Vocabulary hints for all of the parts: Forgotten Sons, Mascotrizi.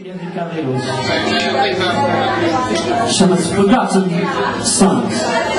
Cabelos. Chama-se Forgotten Songs. Shit!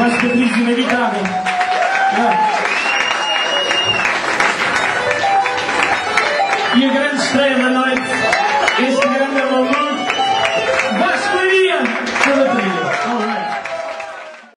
Mascotrizi meritate. Ihr Grenzstreber, Leute, ist die Grenzstreber.